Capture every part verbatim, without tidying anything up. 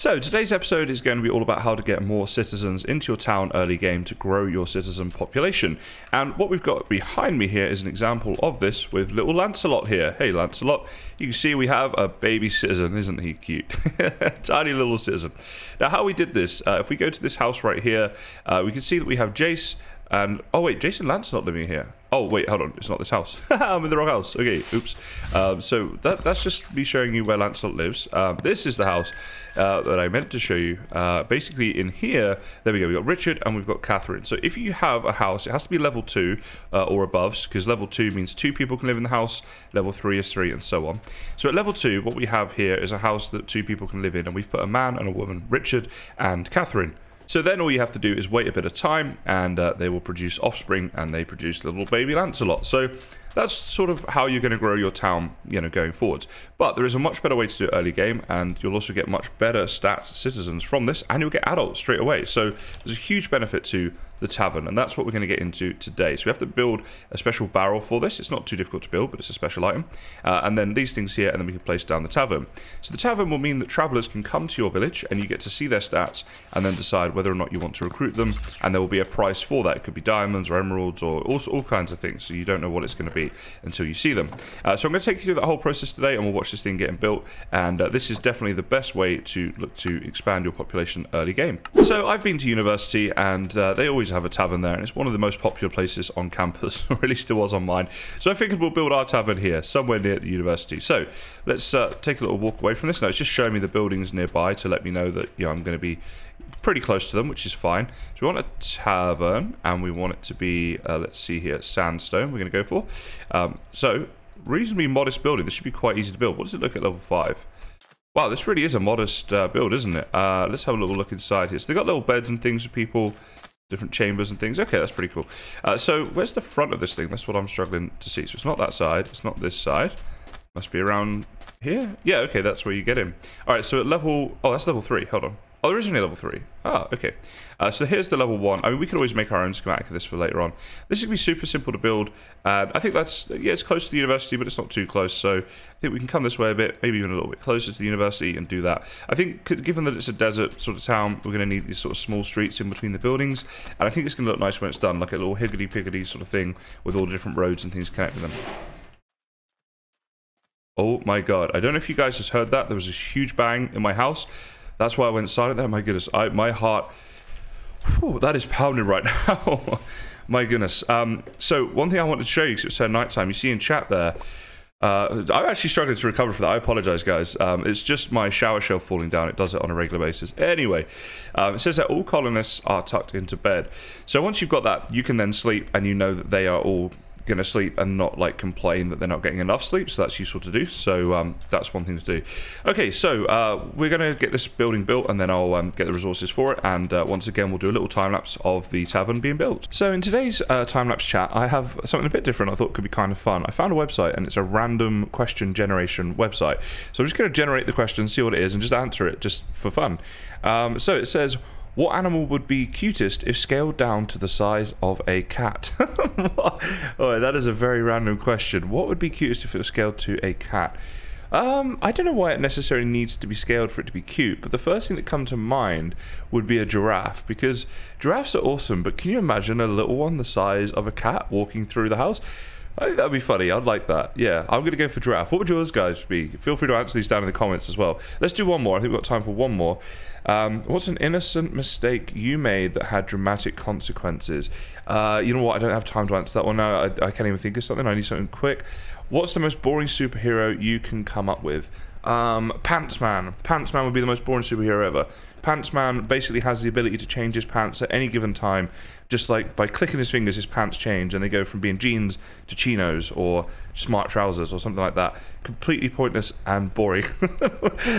So today's episode is going to be all about how to get more citizens into your town early game to grow your citizen population. And what we've got behind me here is an example of this with little Lancelot here. Hey Lancelot, you can see we have a baby citizen, isn't he cute? Tiny little citizen. Now how we did this, uh, if we go to this house right here, uh, we can see that we have Jace and, oh wait, Jace and Lancelot living here. Oh, wait, hold on. It's not this house. I'm in the wrong house. Okay, oops. Um, so that, that's just me showing you where Lancelot lives. Um, this is the house uh, that I meant to show you. Uh, basically, in here, there we go. We've got Richard and we've got Catherine. So if you have a house, it has to be level two uh, or above, because level two means two people can live in the house. Level three is three and so on. So at level two, what we have here is a house that two people can live in. And we've put a man and a woman, Richard and Catherine. So then all you have to do is wait a bit of time and uh, they will produce offspring and they produce little baby Lancelot. So that's sort of how you're going to grow your town, you know, going forwards. But there is a much better way to do it early game, and you'll also get much better stats citizens from this, and you'll get adults straight away. So there's a huge benefit to the tavern, and that's what we're going to get into today. So we have to build a special barrel for this. It's not too difficult to build, but it's a special item. Uh, and then these things here, and then we can place down the tavern. So the tavern will mean that travelers can come to your village and you get to see their stats and then decide whether or not you want to recruit them, and there will be a price for that. It could be diamonds or emeralds or all, all kinds of things, so you don't know what it's going to be until you see them. Uh, so I'm going to take you through that whole process today, and we'll watch this thing getting built, and uh, this is definitely the best way to look to expand your population early game. So I've been to university, and uh, they always have a tavern there, and it's one of the most popular places on campus, or at least it was on mine. So I figured we'll build our tavern here somewhere near the university. So let's uh, take a little walk away from this. Now it's just showing me the buildings nearby to let me know that, you know, I'm going to be pretty close to them, which is fine. So we want a tavern, and we want it to be uh, let's see here, sandstone we're going to go for. Um, so reasonably modest building. This should be quite easy to build. What does it look at level five? Wow, this really is a modest uh, build, isn't it? Uh, let's have a little look inside here. So they've got little beds and things for people, different chambers and things. Okay, that's pretty cool. Uh, so where's the front of this thing? That's what I'm struggling to see. So it's not that side, it's not this side, must be around here. Yeah, okay, that's where you get in. All right, so at level, oh, that's level three, hold on. Oh, there is only level three. Ah, okay. Uh, so here's the level one. I mean, we could always make our own schematic of this for later on. This is going to be super simple to build. Uh, I think that's, yeah, it's close to the university, but it's not too close. So I think we can come this way a bit, maybe even a little bit closer to the university and do that. I think given that it's a desert sort of town, we're going to need these sort of small streets in between the buildings. And I think it's going to look nice when it's done, like a little higgledy-piggledy sort of thing with all the different roads and things connecting them. Oh my God. I don't know if you guys just heard that. There was this huge bang in my house. That's why I went silent there. My goodness, I, my heart, whew, that is pounding right now. My goodness. Um, so one thing I wanted to show you, because it was so nighttime, you see in chat there, uh, I'm actually struggling to recover from that. I apologize, guys. Um, it's just my shower shelf falling down. It does it on a regular basis. Anyway, um, it says that all colonists are tucked into bed. So once you've got that, you can then sleep, and you know that they are all going to sleep and not like complain that they're not getting enough sleep. So that's useful to do. So um, that's one thing to do. Okay, so uh, we're going to get this building built, and then I'll um, get the resources for it, and uh, once again we'll do a little time lapse of the tavern being built. So in today's uh, time lapse chat, I have something a bit different I thought could be kind of fun. I found a website, and it's a random question generation website, so I'm just going to generate the question, see what it is, and just answer it just for fun. Um, so it says, what animal would be cutest if scaled down to the size of a cat? Oh, that is a very random question. What would be cutest if it was scaled to a cat? Um, I don't know why it necessarily needs to be scaled for it to be cute, but the first thing that comes to mind would be a giraffe, because giraffes are awesome, but can you imagine a little one the size of a cat walking through the house? I think that'd be funny. I'd like that. Yeah, I'm going to go for giraffe. What would yours guys be? Feel free to answer these down in the comments as well. Let's do one more. I think we've got time for one more. Um, what's an innocent mistake you made that had dramatic consequences? Uh, you know what? I don't have time to answer that one now. I, I can't even think of something. I need something quick. What's the most boring superhero you can come up with? Um, Pants Man. Pants Man would be the most boring superhero ever. Pants Man basically has the ability to change his pants at any given time. Just like by clicking his fingers, his pants change, and they go from being jeans to chinos or smart trousers or something like that. Completely pointless and boring.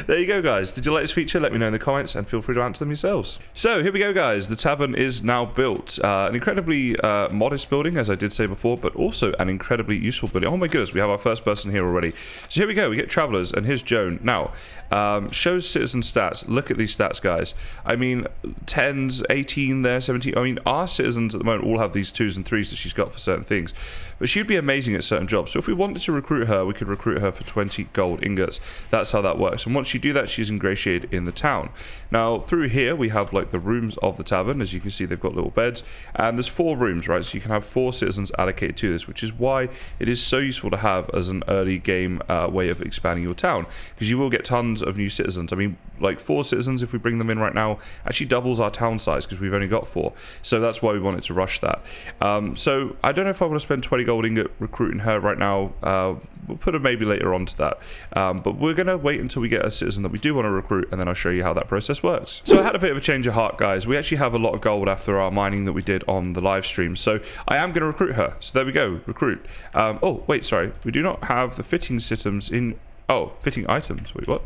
There you go, guys. Did you like this feature? Let me know in the comments, and feel free to answer them yourselves. So here we go, guys. The tavern is now built. Uh, an incredibly uh, modest building, as I did say before, but also an incredibly useful building. Oh my goodness, we have our first person here already. So here we go. We get travelers, and here's Joan. Now, um, shows citizen stats. Look at these stats, guys. I mean, tens, eighteen there, seventeen. I mean, our citizens at the moment all have these twos and threes that she's got for certain things. But she'd be amazing at certain jobs. So if we wanted to recruit her, we could recruit her for twenty gold ingots. That's how that works. And once you do that, she's ingratiated in the town. Now, through here, we have, like, the rooms of the tavern. As you can see, they've got little beds. And there's four rooms, right? So you can have four citizens allocated to this, which is why it is so useful to have as an early game uh, way of expanding your town, because you will get tons of new citizens. I mean, like, four citizens, if we bring them in right now, actually doubles our town size because we've only got four. So that's why we wanted to rush that. Um, so I don't know if I want to spend twenty gold ingot recruiting her right now. Uh, we'll put her maybe later on to that. Um, but we're going to wait until we get a citizen that we do want to recruit, and then I'll show you how that process works. So I had a bit of a change of heart, guys. We actually have a lot of gold after our mining that we did on the live stream. So I am going to recruit her. So there we go, recruit. Um, oh, wait, sorry. We do not have the fitting systems in... Oh, fitting items. Wait, what?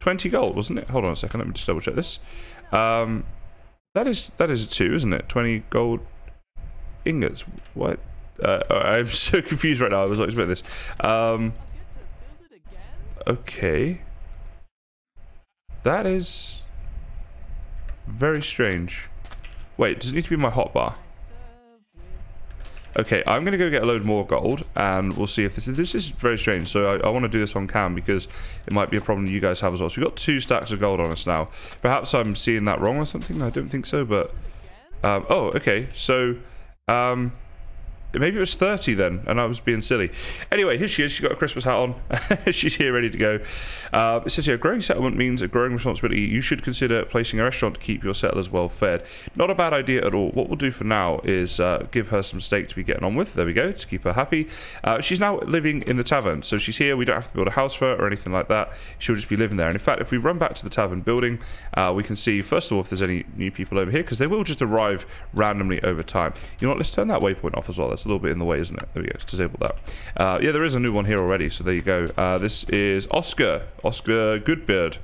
twenty gold, wasn't it? Hold on a second. Let me just double check this. Um, that is that is a two, isn't it? twenty gold ingots. What? Uh, I'm so confused right now. I was not expecting this. Um, okay. That is very strange. Wait, does it need to be my hotbar? Okay, I'm going to go get a load more gold, and we'll see if this is... This is very strange, so I, I want to do this on cam because it might be a problem you guys have as well. So we've got two stacks of gold on us now. Perhaps I'm seeing that wrong or something? I don't think so, but... Um, oh, okay, so... Um, maybe it was thirty then, and I was being silly. Anyway, here she is. She's got a Christmas hat on. She's here ready to go. Uh, it says here, growing settlement means a growing responsibility. You should consider placing a restaurant to keep your settlers well fed. Not a bad idea at all. What we'll do for now is uh, give her some steak to be getting on with. There we go, to keep her happy. Uh, she's now living in the tavern, so she's here. We don't have to build a house for her or anything like that. She'll just be living there. And in fact, if we run back to the tavern building, uh, we can see, first of all, if there's any new people over here, because they will just arrive randomly over time. You know what? Let's turn that waypoint off as well. That's a little bit in the way, isn't it? There we go. Let's disable that. Uh, yeah, there is a new one here already, so there you go. Uh, this is Oscar. Oscar Goodbeard.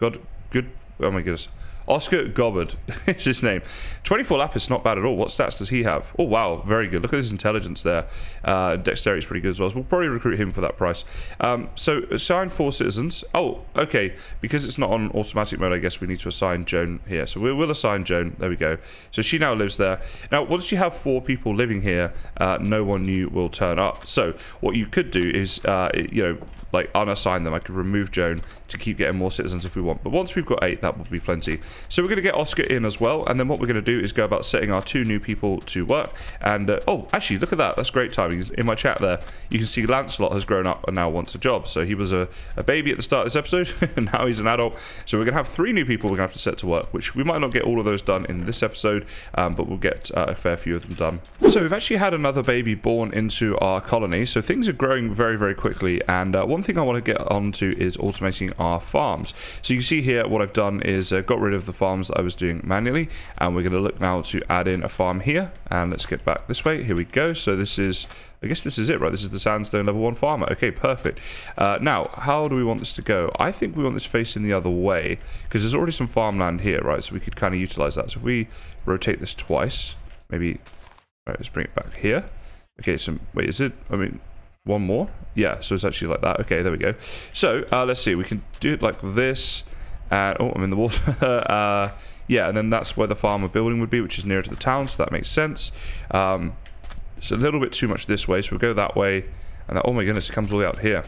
God, good... Oh, my goodness. Oscar Gobbard is his name. twenty-four lapis, not bad at all. What stats does he have? Oh, wow. Very good. Look at his intelligence there. Uh, Dexterity's pretty good as well. So we'll probably recruit him for that price. Um, so, assign four citizens. Oh, okay. Because it's not on automatic mode, I guess we need to assign Joan here. So, we will assign Joan. There we go. So, she now lives there. Now, once you have four people living here, uh, no one new will turn up. So, what you could do is, uh, you know, like, unassign them. I could remove Joan to keep getting more citizens if we want. But once we've got eight, that will be plenty. So we're going to get Oscar in as well, and then what we're going to do is go about setting our two new people to work. And, uh, oh, actually, look at that. That's great timing. In my chat there, you can see Lancelot has grown up and now wants a job. So he was a, a baby at the start of this episode, and now he's an adult. So we're going to have three new people we're going to have to set to work, which we might not get all of those done in this episode, um, but we'll get uh, a fair few of them done. So we've actually had another baby born into our colony, so things are growing very, very quickly, and uh, one thing I want to get onto is automating our farms. So you can see here what I've done is uh, got rid of the farms that I was doing manually, and we're going to look now to add in a farm here. And let's get back this way. Here we go. So this is, I guess this is it, right? This is the sandstone level one farmer. Okay, perfect. Uh, now, how do we want this to go? I think we want this facing the other way because there's already some farmland here, right? So we could kind of utilize that. So if we rotate this twice, maybe, all right, let's bring it back here. Okay, so wait, is it, I mean, one more? Yeah, so it's actually like that. Okay, there we go. So uh, let's see, we can do it like this. And, oh, I'm in the water. uh, yeah, and then that's where the farmer building would be, which is nearer to the town, so that makes sense. Um, it's a little bit too much this way, so we'll go that way. And that, oh my goodness, it comes all the way out here.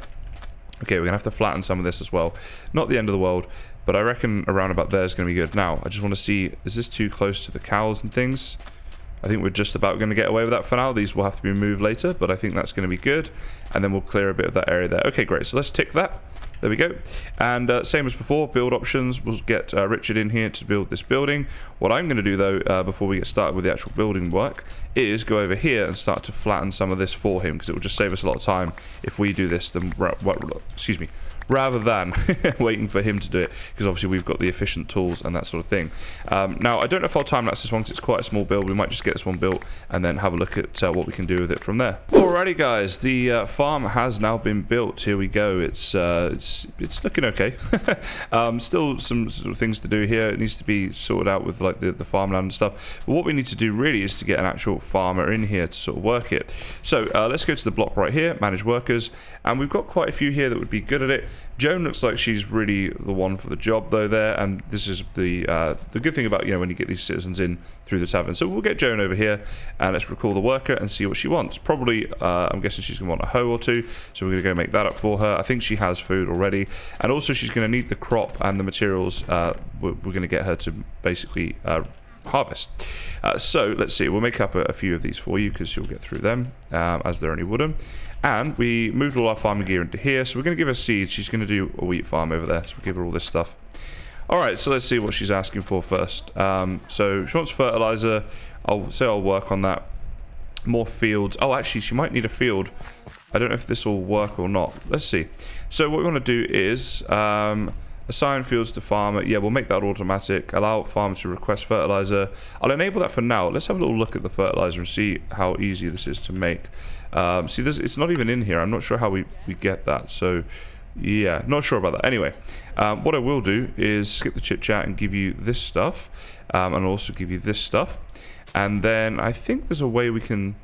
Okay, we're going to have to flatten some of this as well. Not the end of the world, but I reckon around about there is going to be good. Now, I just want to see, is this too close to the cows and things? I think we're just about going to get away with that for now. These will have to be moved later, but I think that's going to be good. And then we'll clear a bit of that area there. Okay, great, so let's tick that. There we go. And uh, same as before, build options. We'll get uh, Richard in here to build this building. What I'm going to do, though, uh, before we get started with the actual building work, is go over here and start to flatten some of this for him, because it will just save us a lot of time if we do this, then ra ra excuse me, rather than waiting for him to do it, because obviously we've got the efficient tools and that sort of thing. Um, now, I don't know if I'll time-lapse this one, because it's quite a small build. We might just get this one built and then have a look at uh, what we can do with it from there. Alrighty, guys. The uh, farm has now been built. Here we go. It's... Uh, it's It's looking okay. um, still some sort of things to do here. It needs to be sorted out with like the, the farmland and stuff. But what we need to do really is to get an actual farmer in here to sort of work it. So uh, let's go to the block right here, manage workers. And we've got quite a few here that would be good at it. Joan looks like she's really the one for the job though there, and this is the uh, the good thing about, you know, when you get these citizens in through the tavern. So we'll get Joan over here and let's recall the worker and see what she wants. Probably, uh, I'm guessing she's gonna want a hoe or two, so we're gonna go make that up for her. I think she has food already, and also she's gonna need the crop and the materials uh, we're, we're gonna get her to basically uh, harvest. Uh, so let's see, we'll make up a, a few of these for you because you'll get through them um, as they're only wooden. And we moved all our farming gear into here, so we're going to give her seeds. She's going to do a wheat farm over there, so we'll give her all this stuff. All right, so let's see what she's asking for first. Um, so she wants fertilizer. I'll say I'll work on that. More fields. Oh, actually, she might need a field. I don't know if this will work or not. Let's see. So what we want to do is... Um, assign fields to farmer. Yeah, we'll make that automatic. Allow farmer to request fertilizer. I'll enable that for now. Let's have a little look at the fertilizer and see how easy this is to make. Um, see, this, it's not even in here. I'm not sure how we, we get that. So, yeah, not sure about that. Anyway, um, what I will do is skip the chit-chat and give you this stuff. Um, and also give you this stuff. And then I think there's a way we can,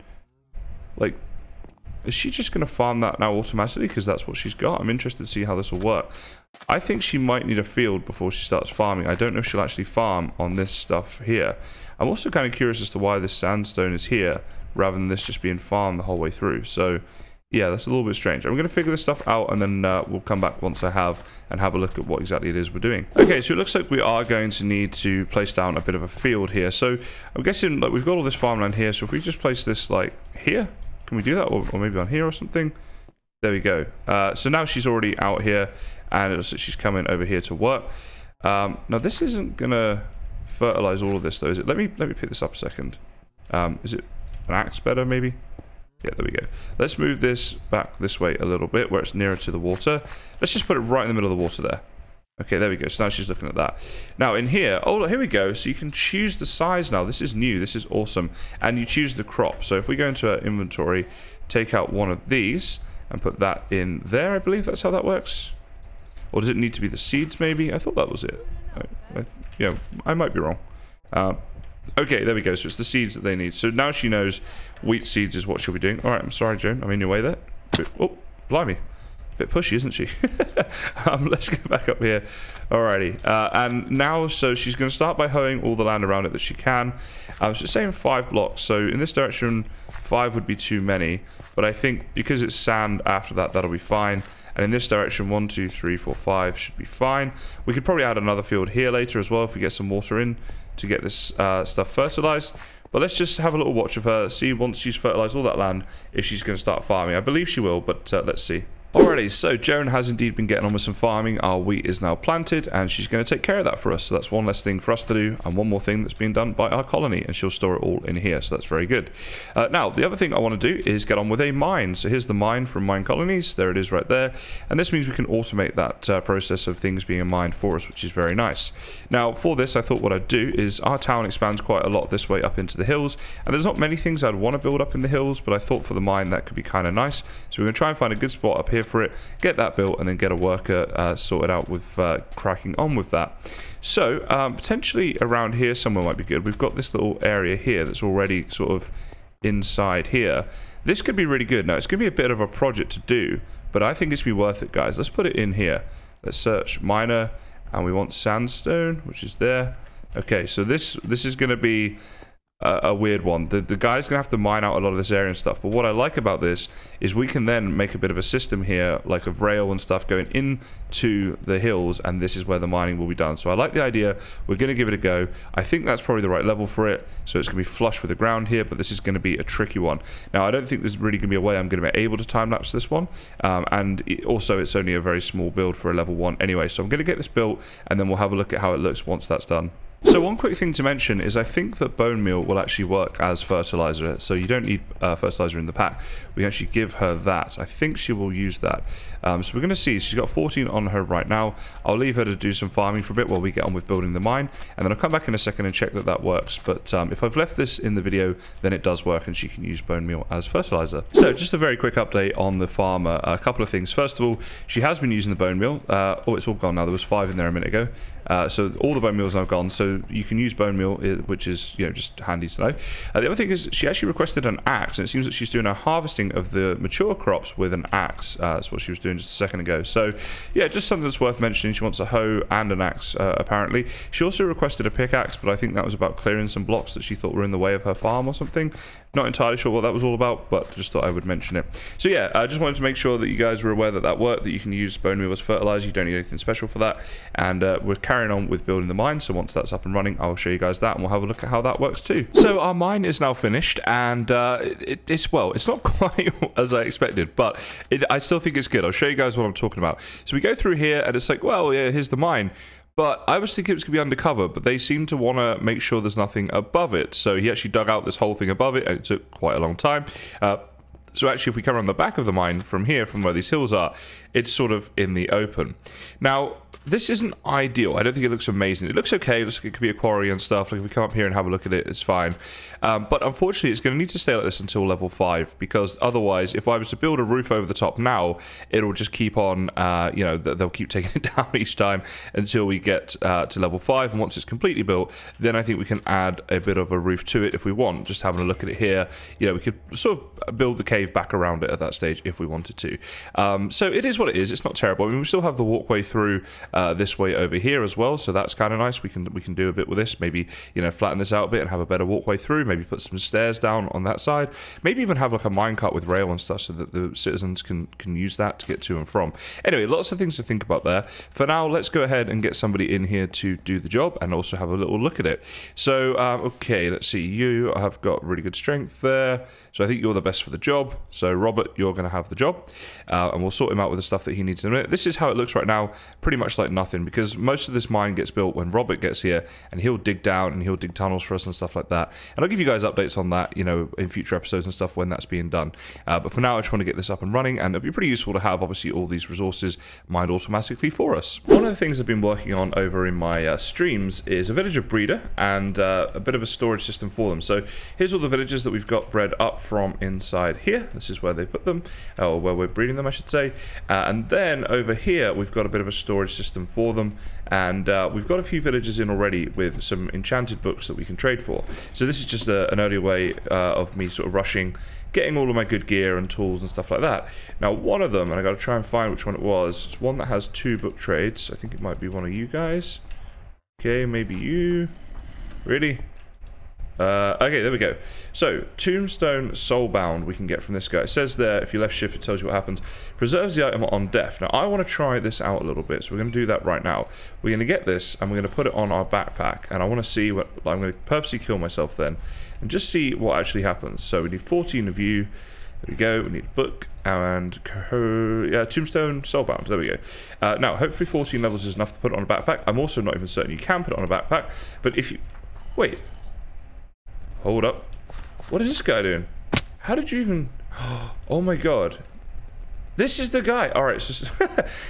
like... Is she just going to farm that now automatically? Because that's what she's got. I'm interested to see how this will work. I think she might need a field before she starts farming. I don't know if she'll actually farm on this stuff here. I'm also kind of curious as to why this sandstone is here rather than this just being farmed the whole way through. So, yeah, that's a little bit strange. I'm going to figure this stuff out, and then uh, we'll come back once I have and have a look at what exactly it is we're doing. Okay, so it looks like we are going to need to place down a bit of a field here. So I'm guessing, like, we've got all this farmland here. So if we just place this, like, here... Can we do that? Or, or maybe on here or something? There we go. Uh, so now she's already out here, and it looks like she's coming over here to work. Um, now this isn't gonna fertilize all of this though, is it? Let me let me pick this up a second. Um, is it an axe better maybe? Yeah, there we go. Let's move this back this way a little bit where it's nearer to the water. Let's just put it right in the middle of the water there. Okay, there we go. So now she's looking at that. Now in here, oh, here we go. So you can choose the size now. This is new. This is awesome. And you choose the crop. So if we go into our inventory, take out one of these and put that in there. I believe that's how that works. Or does it need to be the seeds maybe? I thought that was it. I, I, yeah, I might be wrong. Uh, okay, there we go. So it's the seeds that they need. So now she knows wheat seeds is what she'll be doing. All right, I'm sorry, Joan. I'm in your way there. Oh, blimey. Bit pushy, isn't she? um, let's go back up here. Alrighty, uh, and now, so she's going to start by hoeing all the land around it that she can. Um, so it's saying five blocks, so in this direction, five would be too many, but I think because it's sand after that, that'll be fine. And in this direction, one, two, three, four, five should be fine. We could probably add another field here later as well if we get some water in to get this uh, stuff fertilized. But let's just have a little watch of her, see once she's fertilized all that land, if she's going to start farming. I believe she will, but uh, let's see. Alrighty, so Joan has indeed been getting on with some farming. Our wheat is now planted, and she's going to take care of that for us. So that's one less thing for us to do, and one more thing that's being done by our colony, and she'll store it all in here, so that's very good. Uh, now, the other thing I want to do is get on with a mine. So here's the mine from Mine Colonies. There it is right there. And this means we can automate that uh, process of things being mined for us, which is very nice. Now, for this, I thought what I'd do is our town expands quite a lot this way up into the hills, and there's not many things I'd want to build up in the hills, but I thought for the mine that could be kind of nice. So we're going to try and find a good spot up here for it, get that built, and then get a worker uh, sorted out with uh, cracking on with that. So um, potentially around here somewhere might be good. We've got this little area here that's already sort of inside here. This could be really good. Now it's gonna be a bit of a project to do, but I think it's be worth it, guys. Let's put it in here. Let's search miner, and we want sandstone, which is there. Okay, so this this is gonna be Uh, a weird one. The, the guy's gonna have to mine out a lot of this area and stuff, but what I like about this is we can then make a bit of a system here, like of rail and stuff going into the hills, and this is where the mining will be done. So I like the idea. We're gonna give it a go. I think that's probably the right level for it. So it's gonna be flush with the ground here, but this is gonna be a tricky one. Now I don't think there's really gonna be a way I'm gonna be able to time-lapse this one, um, and it, also it's only a very small build for a level one anyway, so I'm gonna get this built, and then we'll have a look at how it looks once that's done. So one quick thing to mention is I think that bone meal will actually work as fertilizer, so you don't need uh, fertilizer in the pack. We can actually give her that. I think she will use that. Um, so we're going to see. She's got fourteen on her right now. I'll leave her to do some farming for a bit while we get on with building the mine, and then I'll come back in a second and check that that works. But um, if I've left this in the video, then it does work, and she can use bone meal as fertilizer. So just a very quick update on the farmer. A couple of things. First of all, she has been using the bone meal. Uh, oh, it's all gone now. There was five in there a minute ago. Uh, so all the bone meal is now gone, so you can use bone meal, which is, you know, just handy to know. Uh, the other thing is she actually requested an axe, and it seems that she's doing a harvesting of the mature crops with an axe. Uh, that's what she was doing just a second ago. So yeah, just something that's worth mentioning. She wants a hoe and an axe, uh, apparently. She also requested a pickaxe, but I think that was about clearing some blocks that she thought were in the way of her farm or something. Not entirely sure what that was all about, but just thought I would mention it. So yeah, I just wanted to make sure that you guys were aware that that worked, that you can use bone meal as fertilizer. You don't need anything special for that. And uh, we're carrying on with building the mine, so once that's up and running, I'll show you guys that, and we'll have a look at how that works too. So our mine is now finished, and uh, it, it's, well, it's not quite as I expected, but it, I still think it's good. I'll show you guys what I'm talking about. So we go through here, and it's like, well, yeah, here's the mine. But I was thinking it was going to be undercover, but they seem to want to make sure there's nothing above it. So he actually dug out this whole thing above it, and it took quite a long time. Uh, so actually, if we come around the back of the mine from here, from where these hills are, it's sort of in the open. Now, this isn't ideal. I don't think it looks amazing. It looks okay. It looks like it could be a quarry and stuff. Like, if we come up here and have a look at it, it's fine. Um, but unfortunately, it's going to need to stay like this until level five, because otherwise, if I was to build a roof over the top now, it'll just keep on, uh, you know, they'll keep taking it down each time until we get uh, to level five. And once it's completely built, then I think we can add a bit of a roof to it if we want. Just having a look at it here, you know, we could sort of build the cave back around it at that stage if we wanted to. Um, so it is what it is. It's not terrible. I mean, we still have the walkway through Uh, this way over here as well, so that's kind of nice. We can we can do a bit with this, maybe, you know, flatten this out a bit and have a better walkway through. Maybe put some stairs down on that side. Maybe even have like a minecart with rail and stuff so that the citizens can can use that to get to and from. Anyway, lots of things to think about there. For now, let's go ahead and get somebody in here to do the job and also have a little look at it. So um, okay, let's see. You have got really good strength there, so I think you're the best for the job. So Robert, you're going to have the job, uh, and we'll sort him out with the stuff that he needs in a minute. This is how it looks right now, pretty much like nothing, because most of this mine gets built when Robert gets here, and he'll dig down and he'll dig tunnels for us and stuff like that, and I'll give you guys updates on that, you know, in future episodes and stuff when that's being done. Uh, but for now, I just want to get this up and running, and it'd be pretty useful to have obviously all these resources mined automatically for us. One of the things I've been working on over in my uh, streams is a villager breeder and uh, a bit of a storage system for them. So here's all the villagers that we've got bred up from inside here. This is where they put them, or where we're breeding them I should say, uh, and then over here we've got a bit of a storage system for them, and uh, we've got a few villagers in already with some enchanted books that we can trade for. So this is just a, an early way uh, of me sort of rushing, getting all of my good gear and tools and stuff like that. Now one of them, and I gotta try and find which one it was, it's one that has two book trades. I think it might be one of you guys. Okay, maybe you. Really? Uh, okay, there we go. So, Tombstone Soulbound we can get from this guy. It says there, if you left shift, it tells you what happens. Preserves the item on death. Now, I want to try this out a little bit, so we're going to do that right now. We're going to get this, and we're going to put it on our backpack, and I want to see what... I'm going to purposely kill myself then, and just see what actually happens. So, we need fourteen of you. There we go. We need a book and yeah, Tombstone Soulbound. There we go. Uh, now, hopefully fourteen levels is enough to put it on a backpack. I'm also not even certain you can put it on a backpack, but if you... Wait... Hold up. What is this guy doing? How did you even... Oh my god. This is the guy. Alright, so,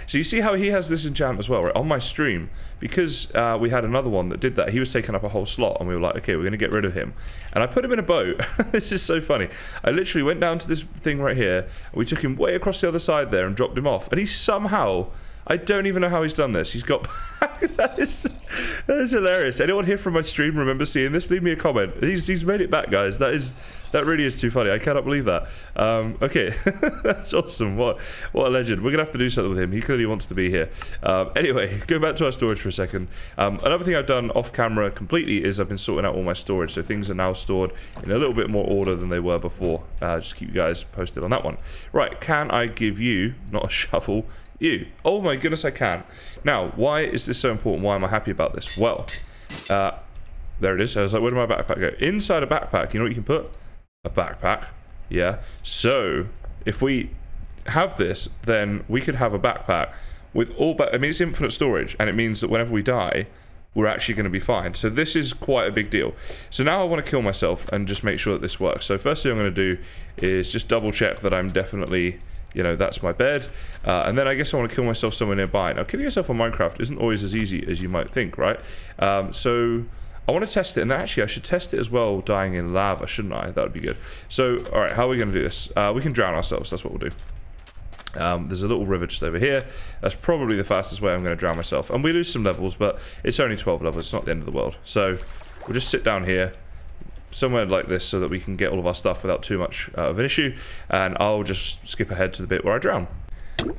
so you see how he has this enchant as well, right? On my stream, because uh, we had another one that did that, he was taking up a whole slot, and we were like, okay, we're going to get rid of him. And I put him in a boat. This is so funny. I literally went down to this thing right here, and we took him way across the other side there and dropped him off. And he somehow... I don't even know how he's done this. He's got... that, is, that is hilarious. Anyone here from my stream remember seeing this? Leave me a comment. He's, he's made it back, guys. That is... That really is too funny. I cannot believe that. Um, okay, that's awesome. What what a legend. We're going to have to do something with him. He clearly wants to be here. Um, anyway, go back to our storage for a second. Um, another thing I've done off camera completely is I've been sorting out all my storage. So things are now stored in a little bit more order than they were before. Uh, just keep you guys posted on that one. Right, can I give you, not a shovel, you? Oh my goodness, I can. Now, why is this so important? Why am I happy about this? Well, uh, there it is. I was like, where did my backpack go? Inside a backpack, you know what you can put? A backpack, yeah. So if we have this, then we could have a backpack with all back I mean, it's infinite storage, and it means that whenever we die, we're actually going to be fine. So this is quite a big deal. So now I want to kill myself and just make sure that this works. So first thing I'm going to do is just double check that I'm definitely, you know, that's my bed. Uh, and then I guess I want to kill myself somewhere nearby. Now, killing yourself on Minecraft isn't always as easy as you might think, right? Um, so I want to test it, and actually I should test it as well dying in lava, shouldn't I? That would be good. So, alright, how are we going to do this? Uh, we can drown ourselves, that's what we'll do. Um, there's a little river just over here. That's probably the fastest way I'm going to drown myself. And we lose some levels, but it's only twelve levels. It's not the end of the world. So we'll just sit down here somewhere like this so that we can get all of our stuff without too much uh, of an issue. And I'll just skip ahead to the bit where I drown.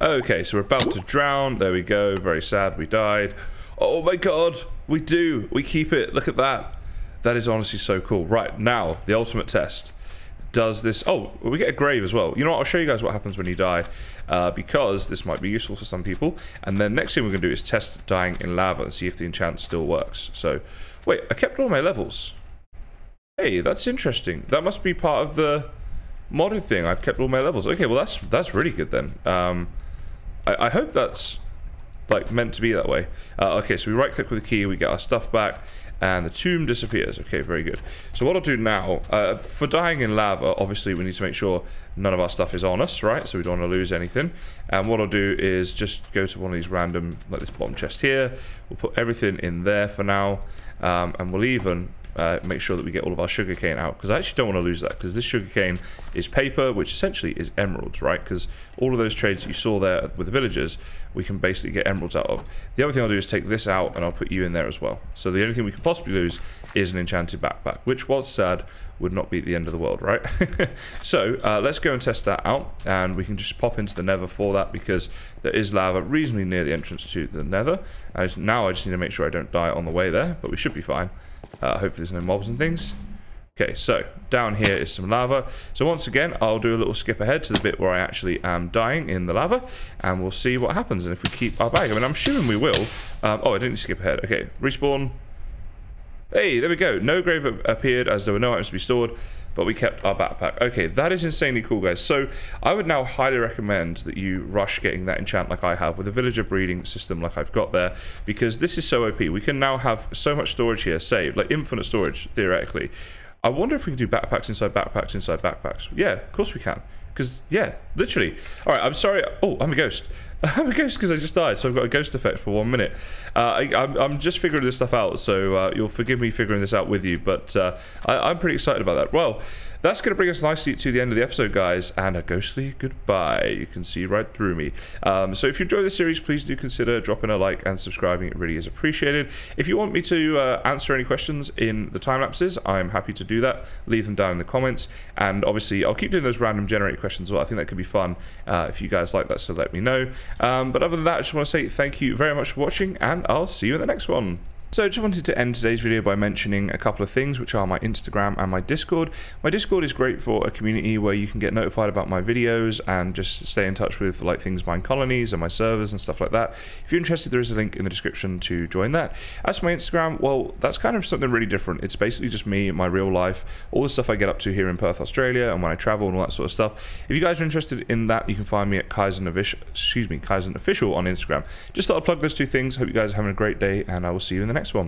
Okay, so we're about to drown. There we go. Very sad. We died. Oh my god. We do. We keep it. Look at that. That is honestly so cool. Right, now, the ultimate test. Does this... Oh, we get a grave as well. You know what? I'll show you guys what happens when you die, uh, because this might be useful for some people. And then next thing we're going to do is test dying in lava and see if the enchant still works. So, wait, I kept all my levels. Hey, that's interesting. That must be part of the modded thing. I've kept all my levels. Okay, well, that's that's really good then. Um, I, I hope that's, like, meant to be that way. Uh, okay, so we right-click with the key, we get our stuff back. And the tomb disappears. Okay, very good. So what I'll do now, uh, for dying in lava, obviously we need to make sure none of our stuff is on us, right? So we don't want to lose anything. And what I'll do is just go to one of these random, like this bottom chest here. We'll put everything in there for now. Um, and we'll even uh, make sure that we get all of our sugarcane out. Because I actually don't want to lose that. Because this sugarcane is paper, which essentially is emeralds, right? Because all of those trades that you saw there with the villagers, we can basically get emeralds out of. The other thing I'll do is take this out and I'll put you in there as well. So the only thing we can possibly lose is an enchanted backpack, which, was sad, would not be the end of the world, right? So uh, let's go and test that out, and we can just pop into the Nether for that, because there is lava reasonably near the entrance to the Nether. And now I just need to make sure I don't die on the way there, but we should be fine. Uh, hopefully there's no mobs and things. Okay, so down here is some lava. So once again, I'll do a little skip ahead to the bit where I actually am dying in the lava, and we'll see what happens, and if we keep our bag. I mean, I'm assuming we will. Um, oh, I didn't skip ahead. Okay, respawn. Hey, there we go. No grave appeared as there were no items to be stored, but we kept our backpack. Okay, that is insanely cool, guys. So I would now highly recommend that you rush getting that enchant like I have, with a villager breeding system like I've got there, because this is so O P. We can now have so much storage here saved, like infinite storage, theoretically. I wonder if we can do backpacks inside backpacks inside backpacks. Yeah, of course we can. Because, yeah, literally. All right, I'm sorry. Oh, I'm a ghost. I'm a ghost because I just died, so I've got a ghost effect for one minute. Uh, I, I'm, I'm just figuring this stuff out, so uh, you'll forgive me figuring this out with you, but uh, I, I'm pretty excited about that. Well, that's going to bring us nicely to the end of the episode, guys, and a ghostly goodbye. You can see right through me. Um, so if you enjoy the series, please do consider dropping a like and subscribing. It really is appreciated. If you want me to uh, answer any questions in the time lapses, I'm happy to do that. Leave them down in the comments, and obviously I'll keep doing those random generated questions as well. I think that could be fun. Uh, if you guys like that, so let me know. Um, but other than that, I just want to say thank you very much for watching, and I'll see you in the next one. So I just wanted to end today's video by mentioning a couple of things, which are my Instagram and my Discord. My Discord is great for a community where you can get notified about my videos and just stay in touch with like things, Mine Colonies and my servers and stuff like that. If you're interested, there is a link in the description to join that. As for my Instagram, well, that's kind of something really different. It's basically just me, my real life, all the stuff I get up to here in Perth, Australia, and when I travel and all that sort of stuff. If you guys are interested in that, you can find me at Kaizen, excuse me, Kaizen Official on Instagram. Just thought I'd plug those two things. Hope you guys are having a great day, and I will see you in the next one.